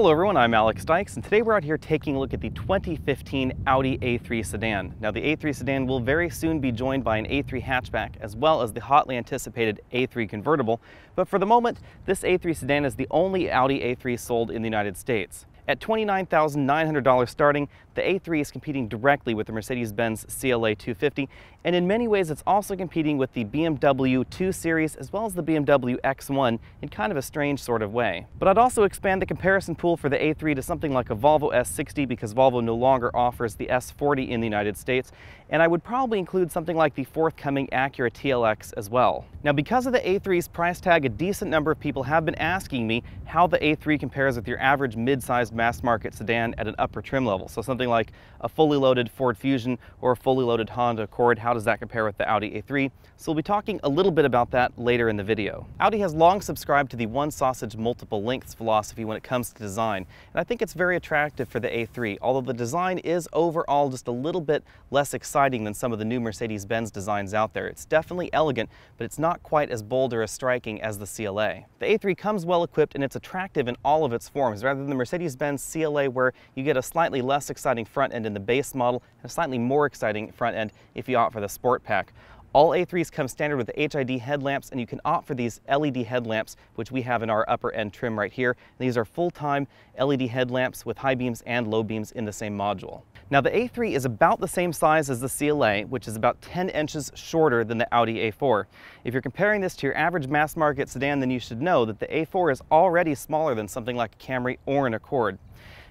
Hello everyone, I'm Alex Dykes, and today we're out here taking a look at the 2015 Audi A3 sedan. Now the A3 sedan will very soon be joined by an A3 hatchback as well as the hotly anticipated A3 convertible, but for the moment this A3 sedan is the only Audi A3 sold in the United States. At $29,900 starting, the A3 is competing directly with the Mercedes-Benz CLA 250, and in many ways it's also competing with the BMW 2 Series as well as the BMW X1 in kind of a strange sort of way. But I'd also expand the comparison pool for the A3 to something like a Volvo S60, because Volvo no longer offers the S40 in the United States, and I would probably include something like the forthcoming Acura TLX as well. Now because of the A3's price tag, a decent number of people have been asking me how the A3 compares with your average mid-sized mass market sedan at an upper trim level. So something like a fully loaded Ford Fusion or a fully loaded Honda Accord, how does that compare with the Audi A3? So we'll be talking a little bit about that later in the video. Audi has long subscribed to the one sausage multiple lengths philosophy when it comes to design, and I think it's very attractive for the A3, although the design is overall just a little bit less exciting than some of the new Mercedes-Benz designs out there. It's definitely elegant, but it's not quite as bold or as striking as the CLA. The A3 comes well equipped and it's attractive in all of its forms, rather than the Mercedes-Benz CLA, where you get a slightly less exciting front end in the base model and a slightly more exciting front end if you opt for the Sport Pack. All A3s come standard with HID headlamps, and you can opt for these LED headlamps, which we have in our upper end trim right here. And these are full-time LED headlamps with high beams and low beams in the same module. Now the A3 is about the same size as the CLA, which is about 10 inches shorter than the Audi A4. If you're comparing this to your average mass market sedan, then you should know that the A4 is already smaller than something like a Camry or an Accord.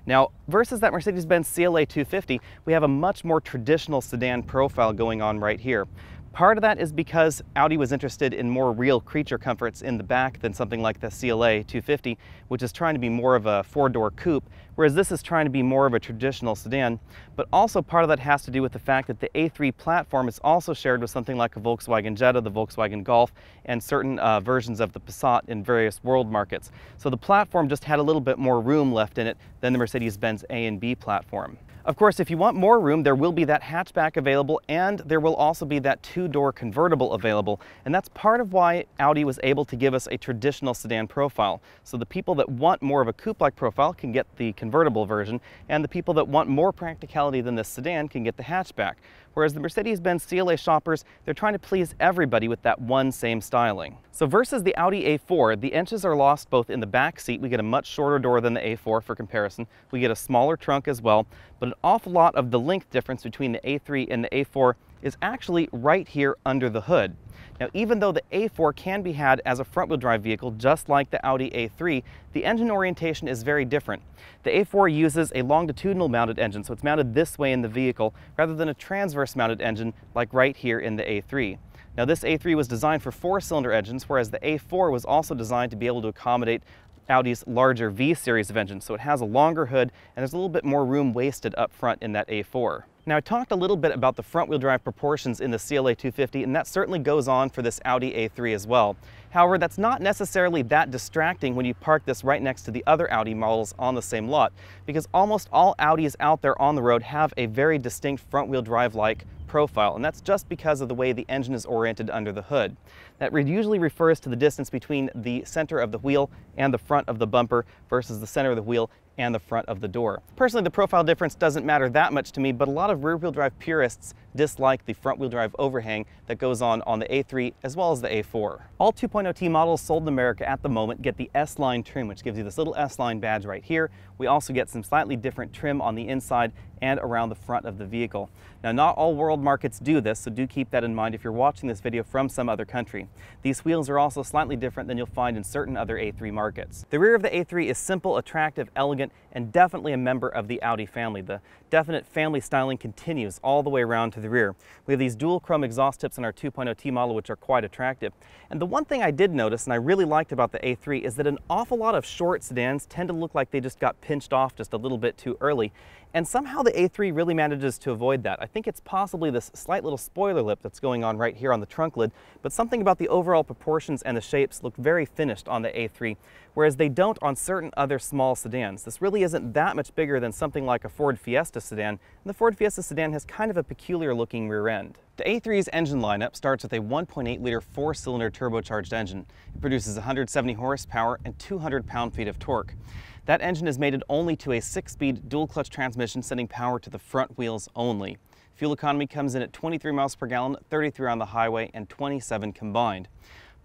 Now, versus that Mercedes-Benz CLA 250, we have a much more traditional sedan profile going on right here. Part of that is because Audi was interested in more real creature comforts in the back than something like the CLA 250, which is trying to be more of a four-door coupe, whereas this is trying to be more of a traditional sedan. But also part of that has to do with the fact that the A3 platform is also shared with something like a Volkswagen Jetta, the Volkswagen Golf, and certain versions of the Passat in various world markets. So the platform just had a little bit more room left in it than the Mercedes-Benz A and B platform. Of course, if you want more room, there will be that hatchback available, and there will also be that two-door convertible available, and that's part of why Audi was able to give us a traditional sedan profile. So the people that want more of a coupe-like profile can get the convertible version, and the people that want more practicality than this sedan can get the hatchback. Whereas the Mercedes-Benz CLA shoppers, they're trying to please everybody with that one same styling. So versus the Audi A4, the inches are lost both in the back seat. We get a much shorter door than the A4 for comparison. We get a smaller trunk as well, but an awful lot of the length difference between the A3 and the A4 is actually right here under the hood. Now, even though the A4 can be had as a front-wheel drive vehicle, just like the Audi A3, the engine orientation is very different. The A4 uses a longitudinal mounted engine, so it's mounted this way in the vehicle, rather than a transverse mounted engine like right here in the A3. Now, this A3 was designed for four-cylinder engines, whereas the A4 was also designed to be able to accommodate Audi's larger V series of engines, so it has a longer hood and there's a little bit more room wasted up front in that A4. Now, I talked a little bit about the front-wheel drive proportions in the CLA 250, and that certainly goes on for this Audi A3 as well. However, that's not necessarily that distracting when you park this right next to the other Audi models on the same lot, because almost all Audis out there on the road have a very distinct front-wheel drive-like profile, and that's just because of the way the engine is oriented under the hood. That usually refers to the distance between the center of the wheel and the front of the bumper versus the center of the wheel and the front of the door. Personally, the profile difference doesn't matter that much to me, but a lot of rear-wheel drive purists dislike the front-wheel drive overhang that goes on the A3 as well as the A4. All 2.0T models sold in America at the moment get the S-Line trim, which gives you this little S-Line badge right here. We also get some slightly different trim on the inside and around the front of the vehicle. Now, not all world markets do this, so do keep that in mind if you're watching this video from some other country. These wheels are also slightly different than you'll find in certain other A3 markets. The rear of the A3 is simple, attractive, elegant, and definitely a member of the Audi family. The definite family styling continues all the way around to the rear. We have these dual chrome exhaust tips in our 2.0T model, which are quite attractive. And the one thing I did notice, and I really liked about the A3, is that an awful lot of short sedans tend to look like they just got pinched off just a little bit too early. And somehow the A3 really manages to avoid that. I think it's possibly this slight little spoiler lip that's going on right here on the trunk lid, but something about the overall proportions and the shapes look very finished on the A3, whereas they don't on certain other small sedans. This really isn't that much bigger than something like a Ford Fiesta sedan, and the Ford Fiesta sedan has kind of a peculiar looking rear end. The A3's engine lineup starts with a 1.8-liter four-cylinder turbocharged engine. It produces 170 horsepower and 200 pound-feet of torque. That engine is mated only to a 6-speed dual-clutch transmission, sending power to the front wheels only. Fuel economy comes in at 23 miles per gallon, 33 on the highway, and 27 combined.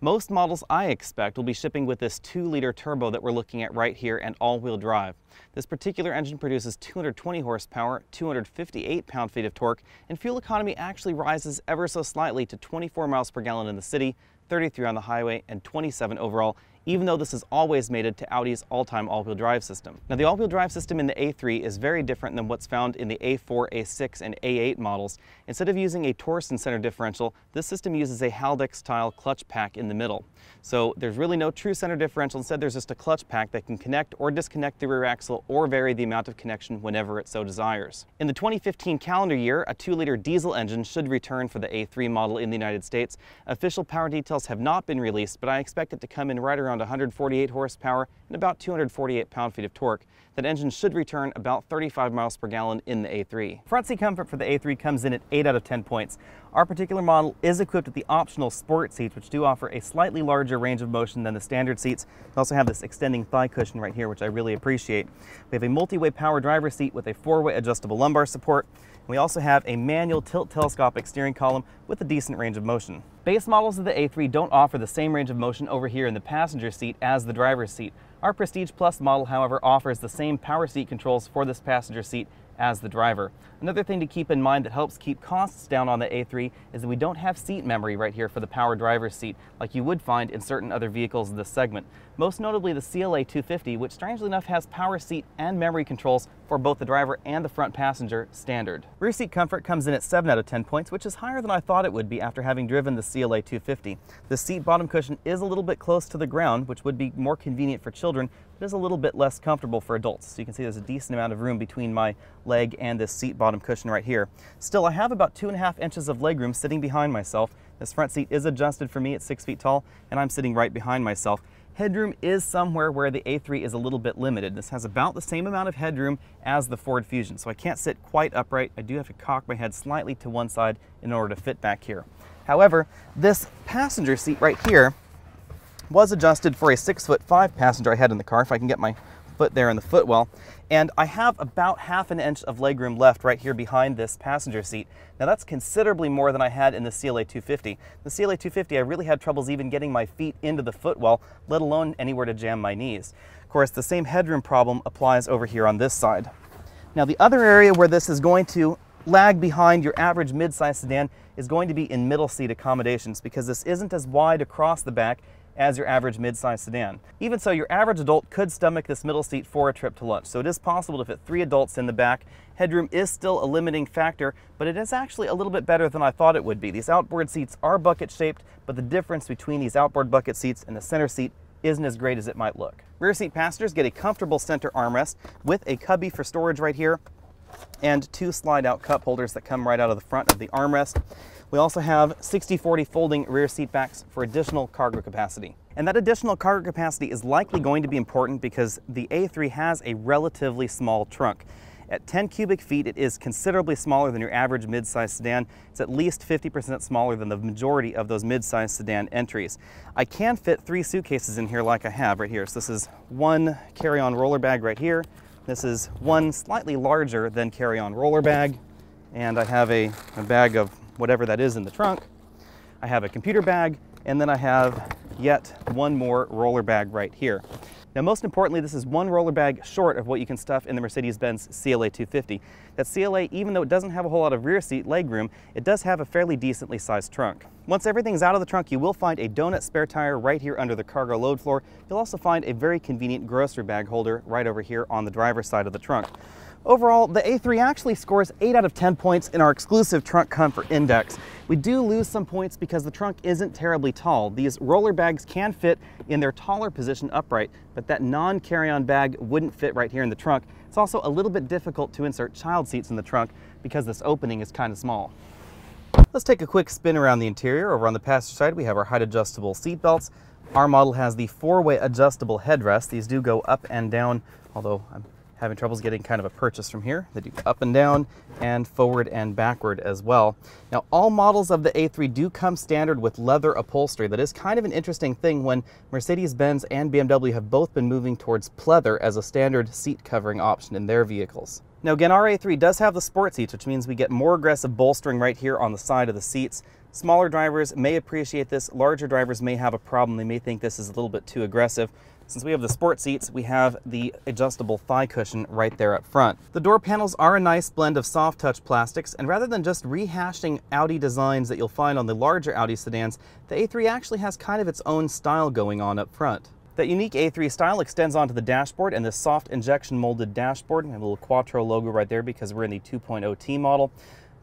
Most models I expect will be shipping with this 2-liter turbo that we're looking at right here and all-wheel drive. This particular engine produces 220 horsepower, 258 pound-feet of torque, and fuel economy actually rises ever so slightly to 24 miles per gallon in the city, 33 on the highway, and 27 overall, even though this is always mated to Audi's all-time all-wheel drive system. Now, the all-wheel drive system in the A3 is very different than what's found in the A4, A6, and A8 models. Instead of using a Torsen center differential, this system uses a Haldex-style clutch pack in the middle. So there's really no true center differential. Instead, there's just a clutch pack that can connect or disconnect the rear axle or vary the amount of connection whenever it so desires. In the 2015 calendar year, a 2-liter diesel engine should return for the A3 model in the United States. Official power details have not been released, but I expect it to come in right around 148 horsepower and about 248 pound-feet of torque. That engine should return about 35 miles per gallon in the A3. Front seat comfort for the A3 comes in at 8 out of 10 points. Our particular model is equipped with the optional sport seats, which do offer a slightly larger range of motion than the standard seats. They also have this extending thigh cushion right here, which I really appreciate. We have a multi-way power driver's seat with a 4-way adjustable lumbar support. We also have a manual tilt telescopic steering column with a decent range of motion. Base models of the A3 don't offer the same range of motion over here in the passenger seat as the driver's seat. Our Prestige Plus model, however, offers the same power seat controls for this passenger seat as the driver. Another thing to keep in mind that helps keep costs down on the A3 is that we don't have seat memory right here for the power driver's seat like you would find in certain other vehicles in this segment. Most notably the CLA 250, which strangely enough has power seat and memory controls for both the driver and the front passenger standard. Rear seat comfort comes in at 7 out of 10 points, which is higher than I thought it would be after having driven the CLA 250. The seat bottom cushion is a little bit close to the ground, which would be more convenient for children, but is a little bit less comfortable for adults. So you can see there's a decent amount of room between my leg and this seat bottom cushion right here. Still, I have about 2.5 inches of legroom sitting behind myself. This front seat is adjusted for me at 6 feet tall, and I'm sitting right behind myself. Headroom is somewhere where the A3 is a little bit limited. This has about the same amount of headroom as the Ford Fusion, so I can't sit quite upright. I do have to cock my head slightly to one side in order to fit back here. However, this passenger seat right here was adjusted for a 6'5" passenger I had in the car, if I can get my foot there in the footwell, and I have about 1/2 inch of legroom left right here behind this passenger seat. Now, that's considerably more than I had in the CLA 250. The CLA 250, I really had troubles even getting my feet into the footwell, let alone anywhere to jam my knees. Of course, the same headroom problem applies over here on this side. Now, the other area where this is going to lag behind your average midsize sedan is going to be in middle seat accommodations, because this isn't as wide across the back as your average mid-size sedan. Even so, your average adult could stomach this middle seat for a trip to lunch, so it is possible to fit 3 adults in the back. Headroom is still a limiting factor, but it is actually a little bit better than I thought it would be. These outboard seats are bucket-shaped, but the difference between these outboard bucket seats and the center seat isn't as great as it might look. Rear seat passengers get a comfortable center armrest with a cubby for storage right here and 2 slide-out cup holders that come right out of the front of the armrest. We also have 60/40 folding rear seat backs for additional cargo capacity. And that additional cargo capacity is likely going to be important because the A3 has a relatively small trunk. At 10 cubic feet, it is considerably smaller than your average mid-size sedan. It's at least 50% smaller than the majority of those mid-size sedan entries. I can fit 3 suitcases in here like I have right here. So this is one carry-on roller bag right here. This is one slightly larger than carry-on roller bag. And I have a bag of whatever that is in the trunk. I have a computer bag, and then I have yet one more roller bag right here. Now, most importantly, this is one roller bag short of what you can stuff in the Mercedes-Benz CLA 250. That CLA, even though it doesn't have a whole lot of rear seat legroom, it does have a fairly decently sized trunk. Once everything's out of the trunk, you will find a donut spare tire right here under the cargo load floor. You'll also find a very convenient grocery bag holder right over here on the driver's side of the trunk. Overall, the A3 actually scores 8 out of 10 points in our exclusive trunk comfort index. We do lose some points because the trunk isn't terribly tall. These roller bags can fit in their taller position upright, but that non-carry-on bag wouldn't fit right here in the trunk. It's also a little bit difficult to insert child seats in the trunk because this opening is kind of small. Let's take a quick spin around the interior. Over on the passenger side, we have our height adjustable seat belts. Our model has the 4-way adjustable headrest. These do go up and down, although I'm having troubles getting kind of a purchase from here. They do up and down and forward and backward as well. Now, all models of the A3 do come standard with leather upholstery. That is kind of an interesting thing when Mercedes-Benz and BMW have both been moving towards pleather as a standard seat covering option in their vehicles. Now again, our A3 does have the sport seats, which means we get more aggressive bolstering right here on the side of the seats. Smaller drivers may appreciate this. Larger drivers may have a problem. They may think this is a little bit too aggressive. Since we have the sport seats, we have the adjustable thigh cushion right there up front. The door panels are a nice blend of soft touch plastics, and rather than just rehashing Audi designs that you'll find on the larger Audi sedans, the A3 actually has kind of its own style going on up front. That unique A3 style extends onto the dashboard and this soft injection molded dashboard, and a little Quattro logo right there because we're in the 2.0T model.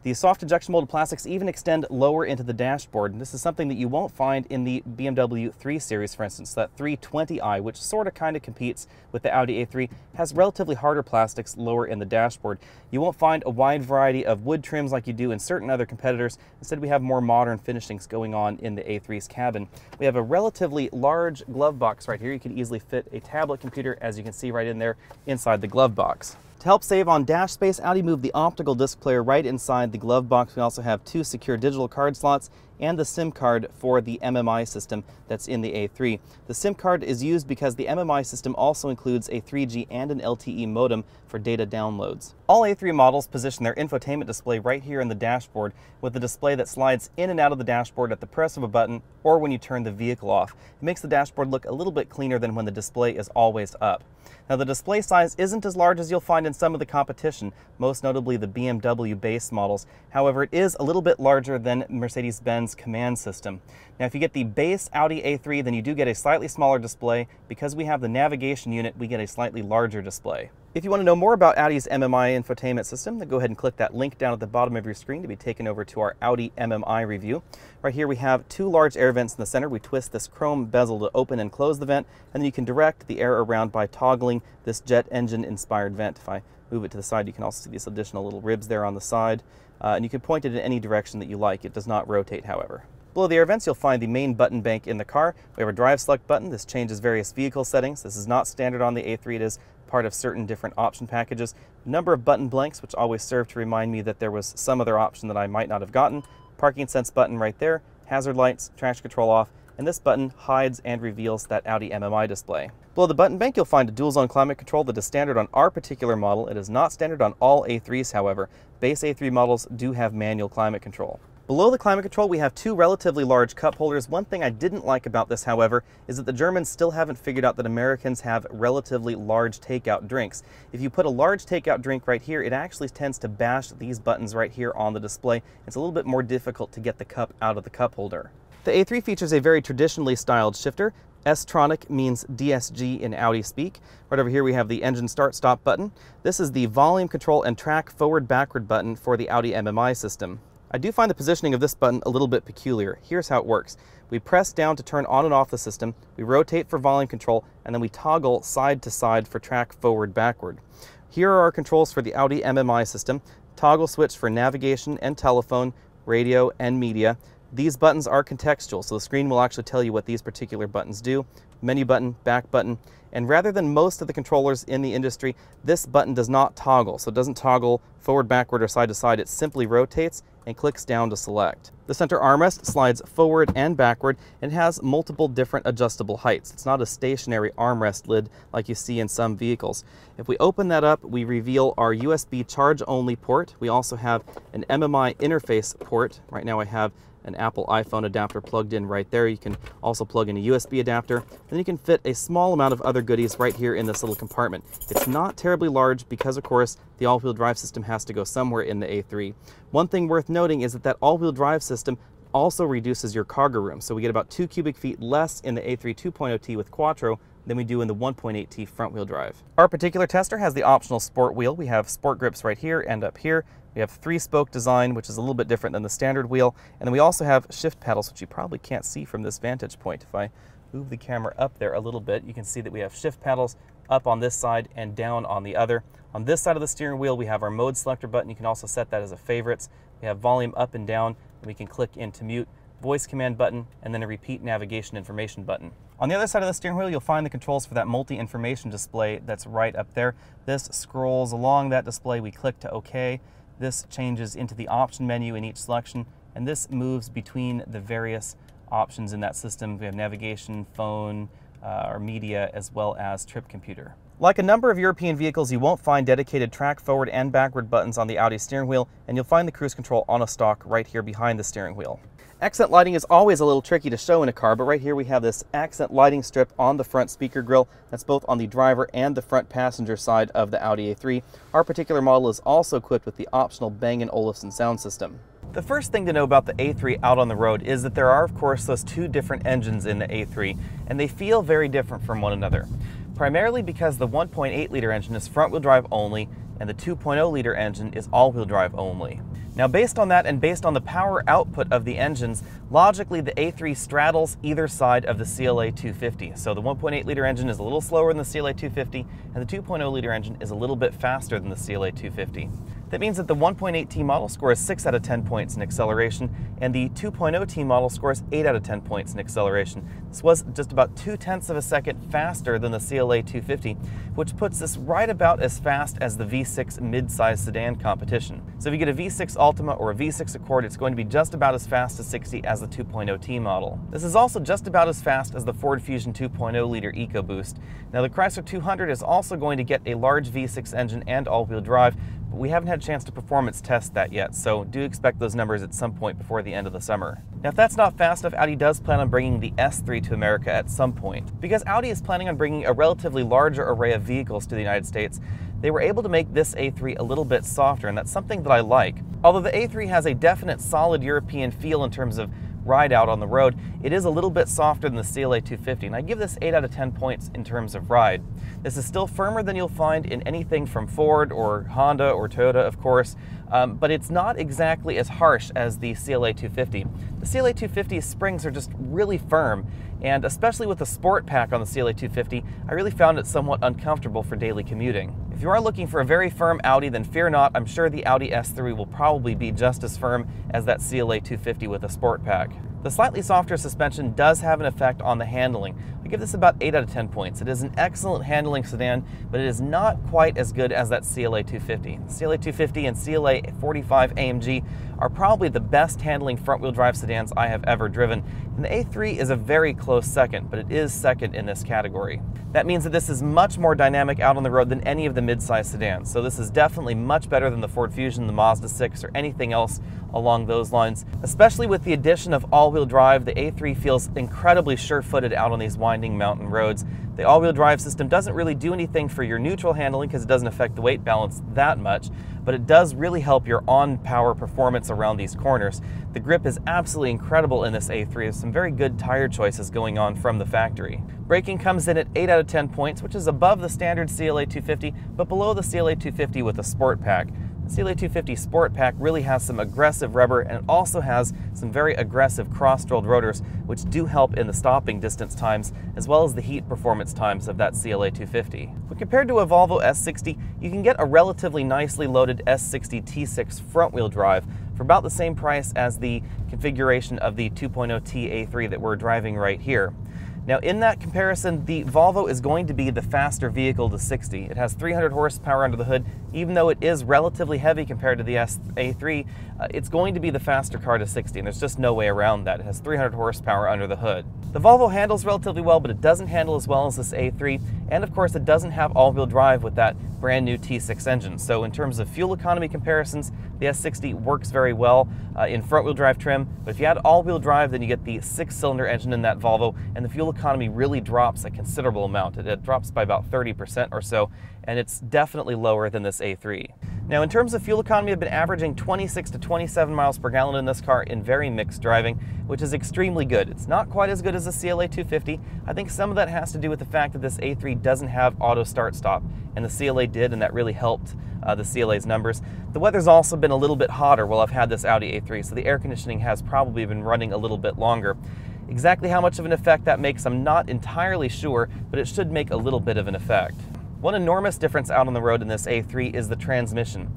The soft injection molded plastics even extend lower into the dashboard, and this is something that you won't find in the BMW 3 Series, for instance. That 320i, which sort of kind of competes with the Audi A3, has relatively harder plastics lower in the dashboard. You won't find a wide variety of wood trims like you do in certain other competitors. Instead, we have more modern finishings going on in the A3's cabin. We have a relatively large glove box right here. You could easily fit a tablet computer, as you can see right in there, inside the glove box. To help save on dash space, Audi moved the optical disc player right inside the glove box. We also have two secure digital card slots and the SIM card for the MMI system that's in the A3. The SIM card is used because the MMI system also includes a 3G and an LTE modem for data downloads. All A3 models position their infotainment display right here in the dashboard, with the display that slides in and out of the dashboard at the press of a button or when you turn the vehicle off. It makes the dashboard look a little bit cleaner than when the display is always up. Now, the display size isn't as large as you'll find in some of the competition, most notably the BMW-based models. However, it is a little bit larger than Mercedes-Benz command system. Now, if you get the base Audi A3, then you do get a slightly smaller display. Because we have the navigation unit, we get a slightly larger display. If you want to know more about Audi's MMI infotainment system, then go ahead and click that link down at the bottom of your screen to be taken over to our Audi MMI review. Right here we have two large air vents in the center. We twist this chrome bezel to open and close the vent, and then you can direct the air around by toggling this jet engine inspired vent. If I move it to the side, you can also see these additional little ribs there on the side. And you can point it in any direction that you like. It does not rotate, however. Below the air vents, you'll find the main button bank in the car. We have a drive select button. This changes various vehicle settings. This is not standard on the A3. It is part of certain different option packages. Number of button blanks, which always serve to remind me that there was some other option that I might not have gotten. Parking sense button right there. Hazard lights, traction control off. And this button hides and reveals that Audi MMI display. Below the button bank, you'll find a dual zone climate control that is standard on our particular model. It is not standard on all A3s, however. Base A3 models do have manual climate control. Below the climate control, we have two relatively large cup holders. One thing I didn't like about this, however, is that the Germans still haven't figured out that Americans have relatively large takeout drinks. If you put a large takeout drink right here, it actually tends to bash these buttons right here on the display. It's a little bit more difficult to get the cup out of the cup holder. The A3 features a very traditionally styled shifter. S-Tronic means DSG in Audi speak. Right over here we have the engine start-stop button. This is the volume control and track forward-backward button for the Audi MMI system. I do find the positioning of this button a little bit peculiar. Here's how it works. We press down to turn on and off the system, we rotate for volume control, and then we toggle side-to-side for track forward-backward. Here are our controls for the Audi MMI system. Toggle switch for navigation and telephone, radio and media. These buttons are contextual, so the screen will actually tell you what these particular buttons do. Menu button, back button, and rather than most of the controllers in the industry, this button does not toggle. So it doesn't toggle forward, backward, or side to side. It simply rotates and clicks down to select. The center armrest slides forward and backward and has multiple different adjustable heights. It's not a stationary armrest lid like you see in some vehicles. If we open that up, we reveal our USB charge-only port. We also have an MMI interface port. Right now I have an Apple iPhone adapter plugged in right there. You can also plug in a USB adapter. Then you can fit a small amount of other goodies right here in this little compartment. It's not terribly large because, of course, the all-wheel drive system has to go somewhere in the A3. One thing worth noting is that that all-wheel drive system also reduces your cargo room. So we get about 2 cubic feet less in the A3 2.0T with Quattro than we do in the 1.8T front-wheel drive. Our particular tester has the optional sport wheel. We have sport grips right here and up here. We have 3-spoke design, which is a little bit different than the standard wheel. And then we also have shift paddles, which you probably can't see from this vantage point. If I move the camera up there a little bit, you can see that we have shift paddles up on this side and down on the other. On this side of the steering wheel, we have our mode selector button. You can also set that as a favorites. We have volume up and down, and we can click in to mute. voice command button, and then a repeat navigation information button. On the other side of the steering wheel, you'll find the controls for that multi-information display that's right up there. This scrolls along that display. We click to OK. This changes into the option menu in each selection, and this moves between the various options in that system. We have navigation, phone, or media, as well as trip computer. Like a number of European vehicles, you won't find dedicated track forward and backward buttons on the Audi steering wheel, and you'll find the cruise control on a stalk right here behind the steering wheel. Accent lighting is always a little tricky to show in a car, but right here we have this accent lighting strip on the front speaker grille. That's both on the driver and the front passenger side of the Audi A3. Our particular model is also equipped with the optional Bang & Olufsen sound system. The first thing to know about the A3 out on the road is that there are, of course, those two different engines in the A3, and they feel very different from one another, primarily because the 1.8-liter engine is front-wheel drive only, and the 2.0-liter engine is all-wheel drive only. Now, based on that and based on the power output of the engines, logically the A3 straddles either side of the CLA 250. So the 1.8-liter engine is a little slower than the CLA 250, and the 2.0-liter engine is a little bit faster than the CLA 250. That means that the 1.8T model scores 6 out of 10 points in acceleration, and the 2.0T model scores 8 out of 10 points in acceleration. This was just about 0.2 seconds faster than the CLA 250, which puts this right about as fast as the V6 midsize sedan competition. So if you get a V6 Altima or a V6 Accord, it's going to be just about as fast as 60 as the 2.0T model. This is also just about as fast as the Ford Fusion 2.0-liter EcoBoost. Now, the Chrysler 200 is also going to get a large V6 engine and all-wheel drive, but we haven't had a chance to performance test that yet, so do expect those numbers at some point before the end of the summer. Now, if that's not fast enough, Audi does plan on bringing the S3 to America at some point. Because Audi is planning on bringing a relatively larger array of vehicles to the United States, they were able to make this A3 a little bit softer, and that's something that I like. Although the A3 has a definite solid European feel in terms of ride out on the road, it is a little bit softer than the CLA 250, and I give this 8 out of 10 points in terms of ride. This is still firmer than you'll find in anything from Ford or Honda or Toyota, of course, but it's not exactly as harsh as the CLA 250. The CLA 250's springs are just really firm, and especially with the sport pack on the CLA 250, I really found it somewhat uncomfortable for daily commuting. If you are looking for a very firm Audi, then fear not, I'm sure the Audi S3 will probably be just as firm as that CLA 250 with a sport pack. The slightly softer suspension does have an effect on the handling. I give this about 8 out of 10 points. It is an excellent handling sedan, but it is not quite as good as that CLA 250. CLA 250 and CLA 45 AMG are probably the best handling front-wheel drive sedans I have ever driven, and the A3 is a very close second, but it is second in this category. That means that this is much more dynamic out on the road than any of the midsize sedans, so this is definitely much better than the Ford Fusion, the Mazda 6, or anything else along those lines. Especially with the addition of all-wheel drive, the A3 feels incredibly sure-footed out on these winding mountain roads. The all-wheel drive system doesn't really do anything for your neutral handling because it doesn't affect the weight balance that much, but it does really help your on-power performance around these corners. The grip is absolutely incredible in this A3. There's some very good tire choices going on from the factory. Braking comes in at 8 out of 10 points, which is above the standard CLA 250, but below the CLA 250 with a sport pack. The CLA 250 Sport Pack really has some aggressive rubber, and it also has some very aggressive cross-drilled rotors, which do help in the stopping distance times as well as the heat performance times of that CLA 250. When compared to a Volvo S60, you can get a relatively nicely loaded S60 T6 front-wheel drive for about the same price as the configuration of the 2.0T A3 that we're driving right here. Now, in that comparison, the Volvo is going to be the faster vehicle to 60. It has 300 horsepower under the hood. Even though it is relatively heavy compared to the A3, it's going to be the faster car to 60, and there's just no way around that. It has 300 horsepower under the hood. The Volvo handles relatively well, but it doesn't handle as well as this A3, and of course, it doesn't have all-wheel drive with that brand new T6 engine. So in terms of fuel economy comparisons, the S60 works very well in front-wheel drive trim, but if you add all-wheel drive, then you get the 6-cylinder engine in that Volvo, and the fuel economy really drops a considerable amount. It drops by about 30% or so, and it's definitely lower than this A3. Now, in terms of fuel economy, I've been averaging 26 to 27 miles per gallon in this car in very mixed driving, which is extremely good. It's not quite as good as the CLA 250. I think some of that has to do with the fact that this A3 doesn't have auto start-stop, and the CLA did, and that really helped the CLA's numbers. The weather's also been a little bit hotter while I've had this Audi A3, so the air conditioning has probably been running a little bit longer. Exactly how much of an effect that makes, I'm not entirely sure, but it should make a little bit of an effect. One enormous difference out on the road in this A3 is the transmission.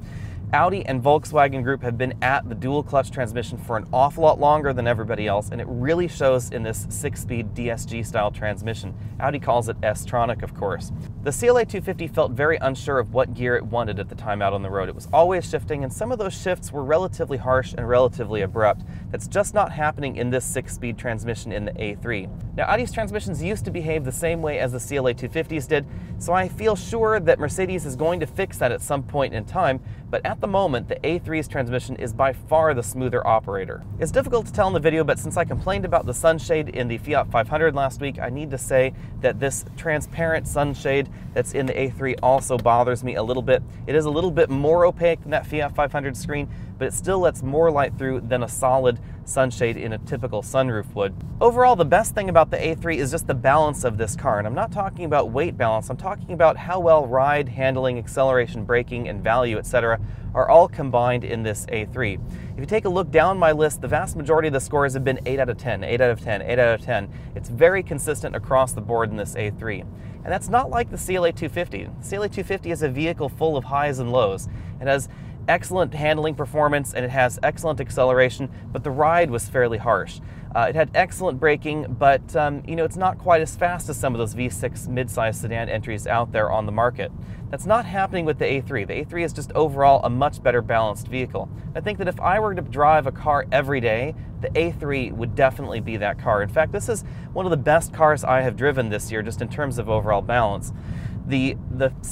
Audi and Volkswagen Group have been at the dual clutch transmission for an awful lot longer than everybody else, and it really shows in this 6-speed DSG style transmission. Audi calls it S-Tronic, of course. The CLA 250 felt very unsure of what gear it wanted at the time out on the road. It was always shifting, and some of those shifts were relatively harsh and relatively abrupt. That's just not happening in this 6-speed transmission in the A3. Now, Audi's transmissions used to behave the same way as the CLA 250s did, so I feel sure that Mercedes is going to fix that at some point in time, but at the moment, the A3's transmission is by far the smoother operator. It's difficult to tell in the video, but since I complained about the sunshade in the Fiat 500 last week, I need to say that this transparent sunshade that's in the A3 also bothers me a little bit. It is a little bit more opaque than that Fiat 500 screen, but it still lets more light through than a solid sunshade in a typical sunroof would. Overall, the best thing about the A3 is just the balance of this car, and I'm not talking about weight balance, I'm talking about how well ride, handling, acceleration, braking, and value, etc. are all combined in this A3. If you take a look down my list, the vast majority of the scores have been 8 out of 10, 8 out of 10, 8 out of 10. It's very consistent across the board in this A3. And that's not like the CLA 250. The CLA 250 is a vehicle full of highs and lows. It has excellent handling performance and it has excellent acceleration, but the ride was fairly harsh. It had excellent braking, but you know, it's not quite as fast as some of those V6 mid-size sedan entries out there on the market. That's not happening with the A3. The A3 is just overall a much better balanced vehicle. I think that if I were to drive a car every day, the A3 would definitely be that car. In fact, this is one of the best cars I have driven this year, just in terms of overall balance. The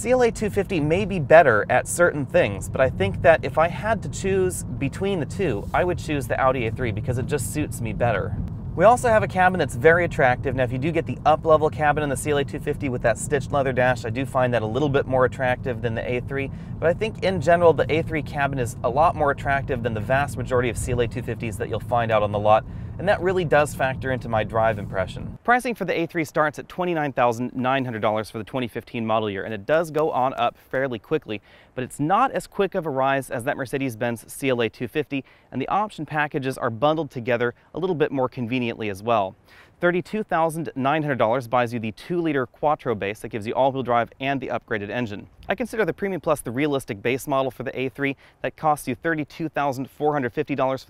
CLA 250 may be better at certain things, but I think that if I had to choose between the two, I would choose the Audi A3 because it just suits me better. We also have a cabin that's very attractive. Now, if you do get the up-level cabin in the CLA 250 with that stitched leather dash, I do find that a little bit more attractive than the A3, but I think in general, the A3 cabin is a lot more attractive than the vast majority of CLA 250s that you'll find out on the lot, and that really does factor into my drive impression. Pricing for the A3 starts at $29,900 for the 2015 model year, and it does go on up fairly quickly, but it's not as quick of a rise as that Mercedes-Benz CLA 250, and the option packages are bundled together a little bit more conveniently as well. $32,900 buys you the 2-liter Quattro base that gives you all-wheel drive and the upgraded engine. I consider the Premium Plus the realistic base model for the A3. That costs you $32,450 for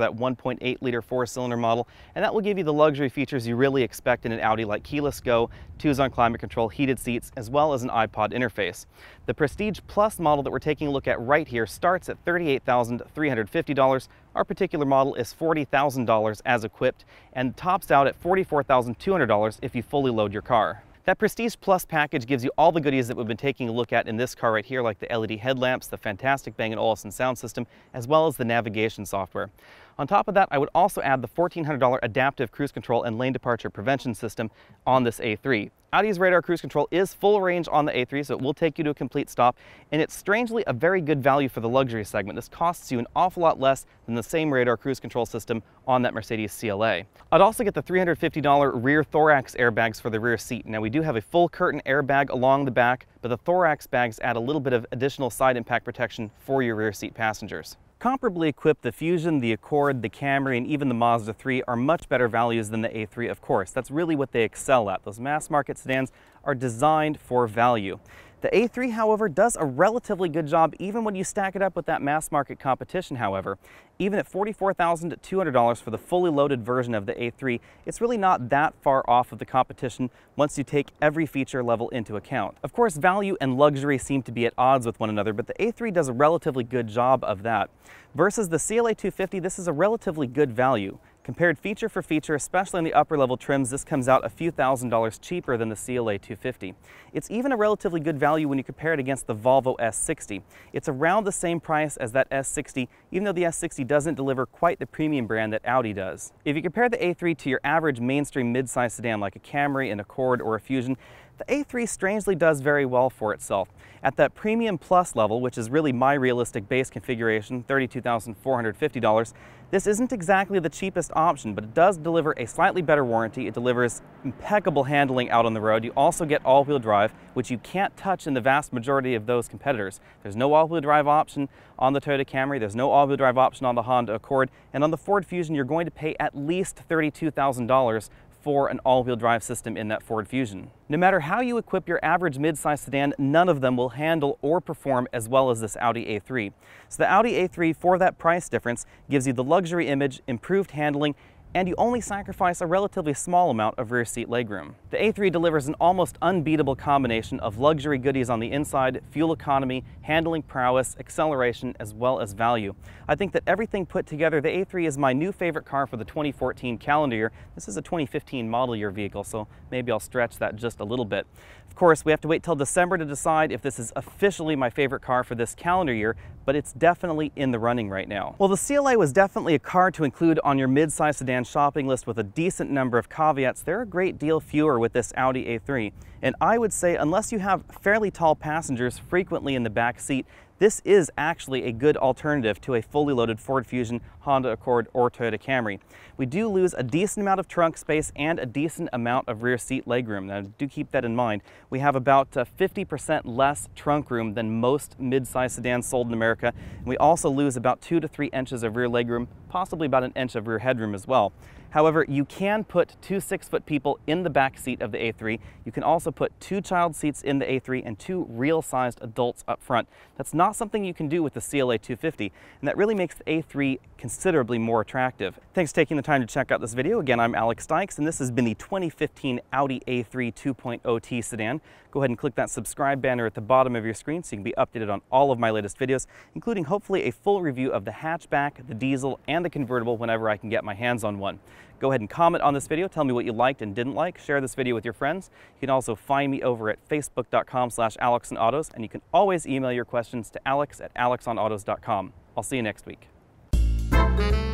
that 1.8-liter 4-cylinder model, and that will give you the luxury features you really expect in an Audi like keyless go, 2-zone climate control, heated seats, as well as an iPod interface. The Prestige Plus model that we're taking a look at right here starts at $38,350. Our particular model is $40,000 as equipped and tops out at $44,200 if you fully load your car. That Prestige Plus package gives you all the goodies that we've been taking a look at in this car right here, like the LED headlamps, the fantastic Bang & Olufsen sound system, as well as the navigation software. On top of that, I would also add the $1,400 adaptive cruise control and lane departure prevention system on this A3. Audi's radar cruise control is full range on the A3, so it will take you to a complete stop, and it's strangely a very good value for the luxury segment. This costs you an awful lot less than the same radar cruise control system on that Mercedes CLA. I'd also get the $350 rear thorax airbags for the rear seat. Now, we do have a full curtain airbag along the back, but the thorax bags add a little bit of additional side impact protection for your rear seat passengers. Comparably equipped, the Fusion, the Accord, the Camry, and even the Mazda 3 are much better values than the A3, of course. That's really what they excel at. Those mass market sedans are designed for value. The A3, however, does a relatively good job even when you stack it up with that mass market competition, however. Even at $44,200 for the fully loaded version of the A3, it's really not that far off of the competition once you take every feature level into account. Of course, value and luxury seem to be at odds with one another, but the A3 does a relatively good job of that. Versus the CLA 250, this is a relatively good value. Compared feature for feature, especially on the upper level trims, this comes out a few $1,000 cheaper than the CLA 250. It's even a relatively good value when you compare it against the Volvo S60. It's around the same price as that S60, even though the S60 doesn't deliver quite the premium brand that Audi does. If you compare the A3 to your average mainstream mid-size sedan like a Camry, an Accord, or a Fusion, the A3 strangely does very well for itself. At that Premium Plus level, which is really my realistic base configuration, $32,450, this isn't exactly the cheapest option, but it does deliver a slightly better warranty. It delivers impeccable handling out on the road. You also get all-wheel drive, which you can't touch in the vast majority of those competitors. There's no all-wheel drive option on the Toyota Camry. There's no all-wheel drive option on the Honda Accord. And on the Ford Fusion, you're going to pay at least $32,000 for an all-wheel drive system in that Ford Fusion. No matter how you equip your average midsize sedan, none of them will handle or perform as well as this Audi A3. So the Audi A3, for that price difference, gives you the luxury image, improved handling, and you only sacrifice a relatively small amount of rear seat legroom. The A3 delivers an almost unbeatable combination of luxury goodies on the inside, fuel economy, handling prowess, acceleration, as well as value. I think that everything put together, the A3 is my new favorite car for the 2014 calendar year. This is a 2015 model year vehicle, so maybe I'll stretch that just a little bit. Of course, we have to wait till December to decide if this is officially my favorite car for this calendar year, but it's definitely in the running right now. Well, the CLA was definitely a car to include on your mid-size sedan shopping list with a decent number of caveats. There are a great deal fewer with this Audi A3, and I would say unless you have fairly tall passengers frequently in the back seat, this is actually a good alternative to a fully loaded Ford Fusion, Honda Accord, or Toyota Camry. We do lose a decent amount of trunk space and a decent amount of rear seat legroom. Now, do keep that in mind. We have about 50% less trunk room than most midsize sedans sold in America. And we also lose about 2 to 3 inches of rear legroom, possibly about an inch of rear headroom as well. However, you can put 2 6-foot people in the back seat of the A3. You can also put 2 child seats in the A3 and 2 real-sized adults up front. That's not something you can do with the CLA 250, and that really makes the A3 considerably more attractive. Thanks for taking the time to check out this video. Again, I'm Alex Dykes, and this has been the 2015 Audi A3 2.0T sedan. Go ahead and click that subscribe banner at the bottom of your screen so you can be updated on all of my latest videos, including hopefully a full review of the hatchback, the diesel, and the convertible whenever I can get my hands on one. Go ahead and comment on this video. Tell me what you liked and didn't like. Share this video with your friends. You can also find me over at facebook.com/alexonautos, and you can always email your questions to alex@alexonautos.com. I'll see you next week.